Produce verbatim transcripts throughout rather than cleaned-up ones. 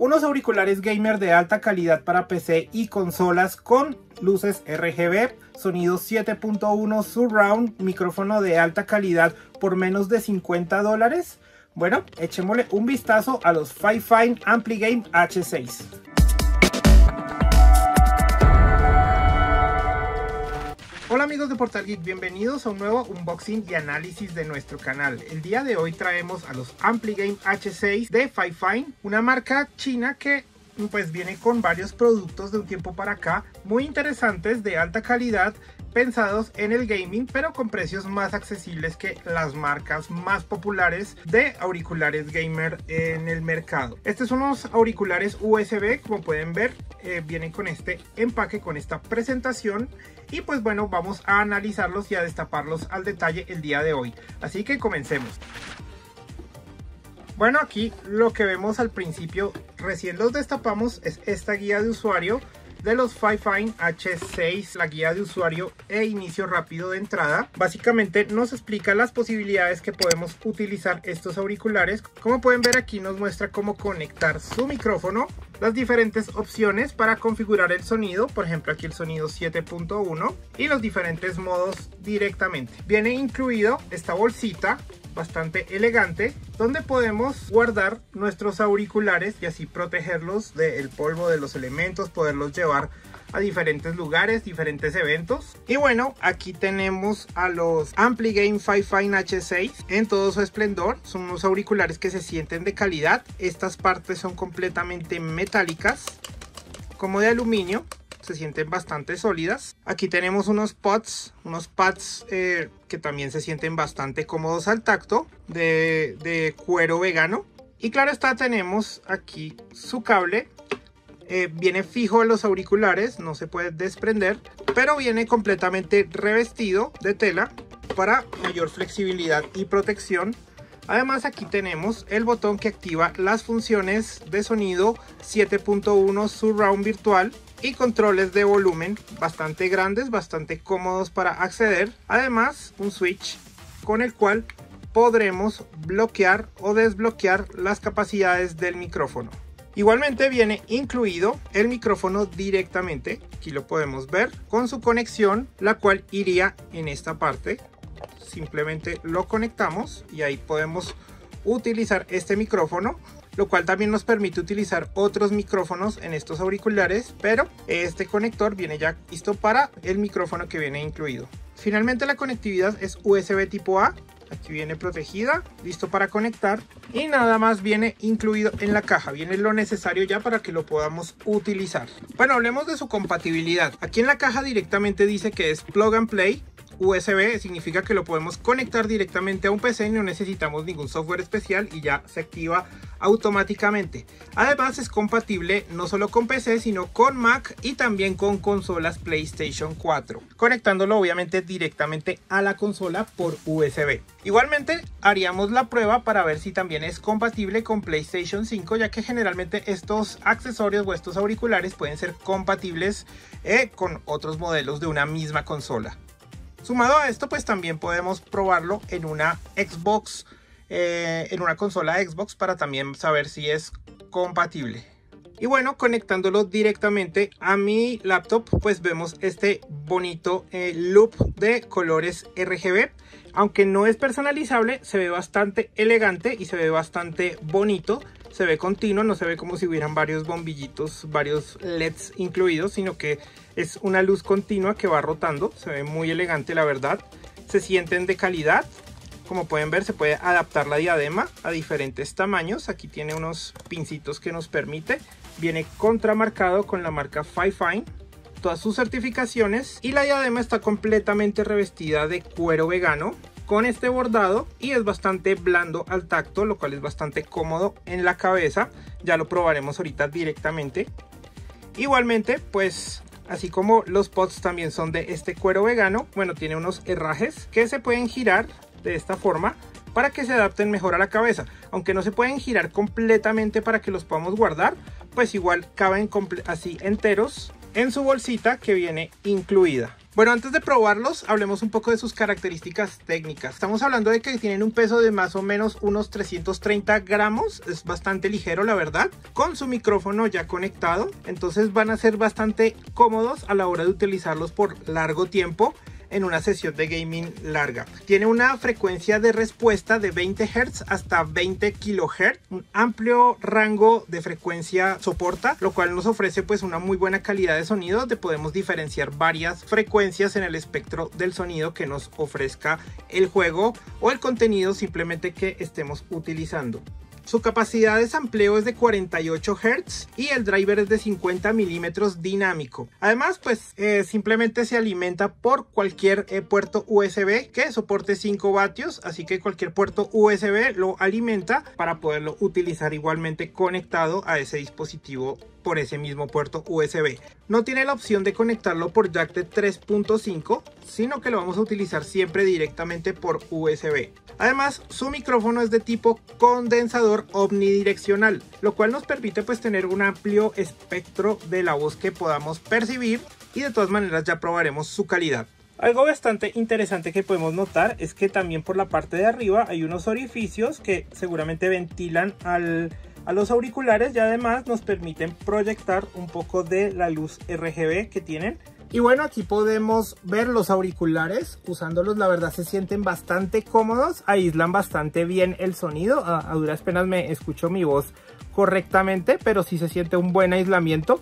Unos auriculares gamer de alta calidad para P C y consolas con luces R G B, sonido siete punto uno surround, micrófono de alta calidad por menos de cincuenta dólares. Bueno, echémosle un vistazo a los Fifine AmpliGame H seis. Hola amigos de Portal Geek, bienvenidos a un nuevo unboxing y análisis de nuestro canal. El día de hoy traemos a los AmpliGame H seis de Fifine, una marca china que pues viene con varios productos de un tiempo para acá, muy interesantes, de alta calidad, pensados en el gaming, pero con precios más accesibles que las marcas más populares de auriculares gamer en el mercado. Estos son los auriculares U S B, como pueden ver, eh, vienen con este empaque, con esta presentación, y pues bueno, vamos a analizarlos y a destaparlos al detalle el día de hoy, así que comencemos. Bueno, aquí lo que vemos al principio, recién los destapamos, es esta guía de usuario de los Fifine H seis, la guía de usuario e inicio rápido de entrada. Básicamente nos explica las posibilidades que podemos utilizar estos auriculares. Como pueden ver, aquí nos muestra cómo conectar su micrófono, las diferentes opciones para configurar el sonido, por ejemplo aquí el sonido siete punto uno, y los diferentes modos directamente. Viene incluido esta bolsita bastante elegante, donde podemos guardar nuestros auriculares y así protegerlos del polvo, de los elementos, poderlos llevar a diferentes lugares, diferentes eventos. Y bueno, aquí tenemos a los AmpliGame Fifine H seis en todo su esplendor. Son unos auriculares que se sienten de calidad. Estas partes son completamente metálicas, como de aluminio, se sienten bastante sólidas. Aquí tenemos unos pads, unos pads eh, que también se sienten bastante cómodos al tacto, de, de cuero vegano. Y claro está, tenemos aquí su cable, eh, viene fijo en los auriculares, no se puede desprender, pero viene completamente revestido de tela para mayor flexibilidad y protección. Además, aquí tenemos el botón que activa las funciones de sonido siete punto uno surround virtual y controles de volumen bastante grandes, bastante cómodos para acceder. Además, un switch con el cual podremos bloquear o desbloquear las capacidades del micrófono. Igualmente viene incluido el micrófono directamente, aquí lo podemos ver, con su conexión, la cual iría en esta parte. Simplemente lo conectamos y ahí podemos utilizar este micrófono, lo cual también nos permite utilizar otros micrófonos en estos auriculares, pero este conector viene ya listo para el micrófono que viene incluido. Finalmente, la conectividad es U S B tipo A, aquí viene protegida, listo para conectar, y nada más viene incluido en la caja, viene lo necesario ya para que lo podamos utilizar. Bueno, hablemos de su compatibilidad. Aquí en la caja directamente dice que es plug and play U S B, significa que lo podemos conectar directamente a un P C, no necesitamos ningún software especial y ya se activa automáticamente. Además, es compatible no solo con P C, sino con Mac y también con consolas PlayStation cuatro, conectándolo obviamente directamente a la consola por U S B. Igualmente haríamos la prueba para ver si también es compatible con PlayStation cinco, ya que generalmente estos accesorios o estos auriculares pueden ser compatibles eh, con otros modelos de una misma consola. Sumado a esto, pues también podemos probarlo en una Xbox, eh, en una consola Xbox, para también saber si es compatible. Y bueno, conectándolo directamente a mi laptop, pues vemos este bonito eh, loop de colores R G B. Aunque no es personalizable, se ve bastante elegante y se ve bastante bonito. Se ve continuo, no se ve como si hubieran varios bombillitos, varios L E Ds incluidos, sino que es una luz continua que va rotando. Se ve muy elegante, la verdad. Se sienten de calidad. Como pueden ver, se puede adaptar la diadema a diferentes tamaños. Aquí tiene unos pincitos que nos permite. Viene contramarcado con la marca Fifine, todas sus certificaciones, y la diadema está completamente revestida de cuero vegano, con este bordado, y es bastante blando al tacto, lo cual es bastante cómodo en la cabeza. Ya lo probaremos ahorita directamente. Igualmente, pues así como los pods también son de este cuero vegano, bueno, tiene unos herrajes que se pueden girar de esta forma para que se adapten mejor a la cabeza. Aunque no se pueden girar completamente para que los podamos guardar, pues igual caben así enteros en su bolsita que viene incluida. Bueno, antes de probarlos, hablemos un poco de sus características técnicas. Estamos hablando de que tienen un peso de más o menos unos trescientos treinta gramos. Es bastante ligero, la verdad. Con su micrófono ya conectado, entonces van a ser bastante cómodos a la hora de utilizarlos por largo tiempo en una sesión de gaming larga. Tiene una frecuencia de respuesta de veinte hertz hasta veinte kilohertz, un amplio rango de frecuencia soporta, lo cual nos ofrece pues una muy buena calidad de sonido, donde podemos diferenciar varias frecuencias en el espectro del sonido que nos ofrezca el juego o el contenido simplemente que estemos utilizando. Su capacidad de sampleo es de cuarenta y ocho hertz y el driver es de cincuenta milímetros dinámico. Además, pues eh, simplemente se alimenta por cualquier eh, puerto U S B que soporte cinco vatios. Así que cualquier puerto U S B lo alimenta para poderlo utilizar igualmente conectado a ese dispositivo por ese mismo puerto U S B. No tiene la opción de conectarlo por jack de tres punto cinco, sino que lo vamos a utilizar siempre directamente por U S B. Además, su micrófono es de tipo condensador omnidireccional, lo cual nos permite pues tener un amplio espectro de la voz que podamos percibir, y de todas maneras ya probaremos su calidad. Algo bastante interesante que podemos notar es que también por la parte de arriba hay unos orificios que seguramente ventilan al a los auriculares, y además nos permiten proyectar un poco de la luz R G B que tienen. Y bueno, aquí podemos ver los auriculares. Usándolos, la verdad, se sienten bastante cómodos, aíslan bastante bien el sonido. A, a duras penas me escucho mi voz correctamente, pero sí se siente un buen aislamiento.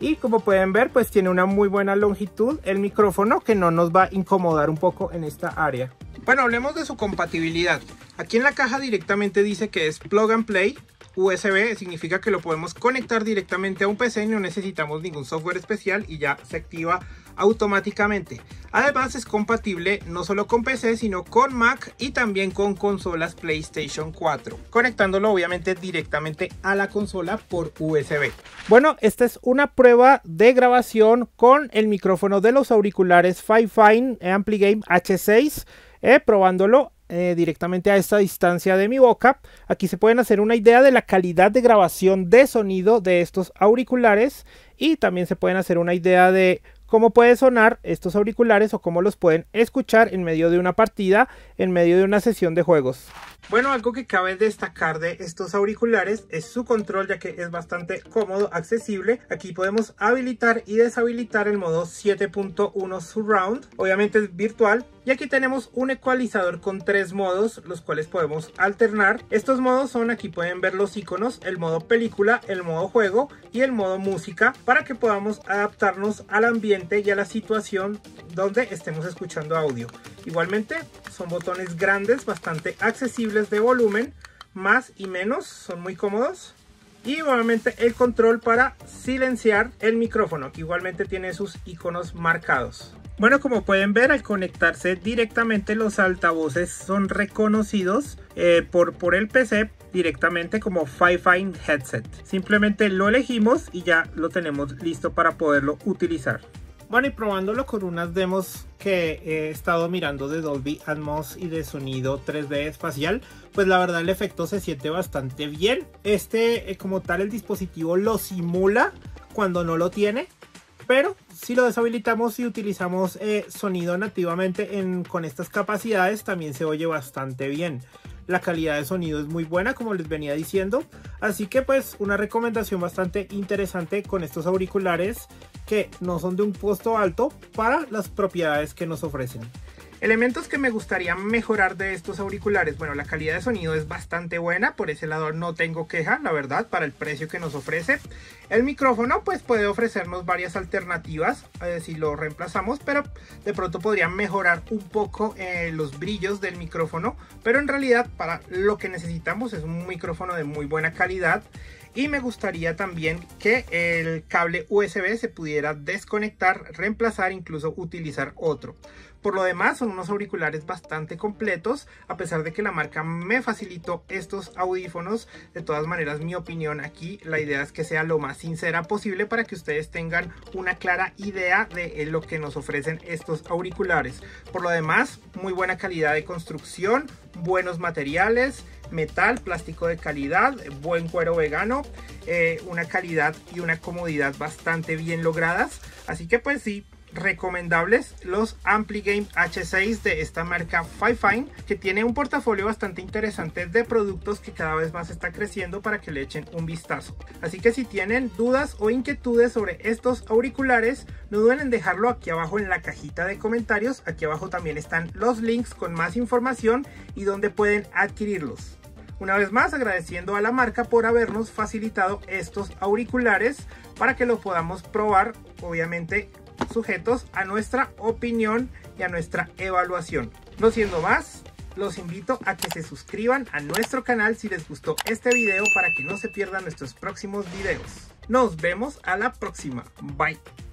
Y como pueden ver, pues tiene una muy buena longitud el micrófono, que no nos va a incomodar un poco en esta área. Bueno, hablemos de su compatibilidad. Aquí en la caja directamente dice que es plug and play U S B, significa que lo podemos conectar directamente a un P C, no necesitamos ningún software especial y ya se activa automáticamente. Además, es compatible no solo con P C, sino con Mac y también con consolas PlayStation cuatro, conectándolo obviamente directamente a la consola por U S B. Bueno, esta es una prueba de grabación con el micrófono de los auriculares Fifine AmpliGame H seis, eh, probándolo Eh, directamente a esta distancia de mi boca. Aquí se pueden hacer una idea de la calidad de grabación de sonido de estos auriculares, y también se pueden hacer una idea de cómo puede sonar estos auriculares o cómo los pueden escuchar en medio de una partida, en medio de una sesión de juegos. Bueno, algo que cabe destacar de estos auriculares es su control, ya que es bastante cómodo, accesible. Aquí podemos habilitar y deshabilitar el modo siete punto uno Surround, obviamente es virtual. Y aquí tenemos un ecualizador con tres modos, los cuales podemos alternar. Estos modos son, aquí pueden ver los iconos, el modo película, el modo juego y el modo música, para que podamos adaptarnos al ambiente y a la situación donde estemos escuchando audio. Igualmente son botones grandes, bastante accesibles de volumen, más y menos, son muy cómodos. Y obviamente el control para silenciar el micrófono, que igualmente tiene sus iconos marcados. Bueno, como pueden ver, al conectarse directamente los altavoces son reconocidos eh, por, por el P C directamente como Fifine Headset. Simplemente lo elegimos y ya lo tenemos listo para poderlo utilizar. Bueno, y probándolo con unas demos que he estado mirando de Dolby Atmos y de sonido tres D espacial, pues la verdad el efecto se siente bastante bien. Este, eh, como tal, el dispositivo lo simula cuando no lo tiene, pero si lo deshabilitamos y utilizamos eh, sonido nativamente en, con estas capacidades, también se oye bastante bien. La calidad de sonido es muy buena, como les venía diciendo. Así que pues una recomendación bastante interesante con estos auriculares, que no son de un costo alto para las propiedades que nos ofrecen. Elementos que me gustaría mejorar de estos auriculares. Bueno, la calidad de sonido es bastante buena, por ese lado no tengo queja, la verdad, para el precio que nos ofrece. El micrófono pues puede ofrecernos varias alternativas eh, si lo reemplazamos, pero de pronto podría mejorar un poco eh, los brillos del micrófono, pero en realidad para lo que necesitamos es un micrófono de muy buena calidad. Y me gustaría también que el cable U S B se pudiera desconectar, reemplazar, incluso utilizar otro. Por lo demás, son unos auriculares bastante completos, a pesar de que la marca me facilitó estos audífonos. De todas maneras, mi opinión aquí, la idea es que sea lo más sincera posible para que ustedes tengan una clara idea de lo que nos ofrecen estos auriculares. Por lo demás, muy buena calidad de construcción, buenos materiales, metal, plástico de calidad, buen cuero vegano, eh, una calidad y una comodidad bastante bien logradas. Así que pues sí, recomendables los AmpliGame H seis de esta marca Fifine, que tiene un portafolio bastante interesante de productos que cada vez más está creciendo, para que le echen un vistazo. Así que si tienen dudas o inquietudes sobre estos auriculares, no duden en dejarlo aquí abajo en la cajita de comentarios. Aquí abajo también están los links con más información y donde pueden adquirirlos. Una vez más, agradeciendo a la marca por habernos facilitado estos auriculares para que los podamos probar, obviamente sujetos a nuestra opinión y a nuestra evaluación. No siendo más, los invito a que se suscriban a nuestro canal si les gustó este video, para que no se pierdan nuestros próximos videos. Nos vemos a la próxima. Bye.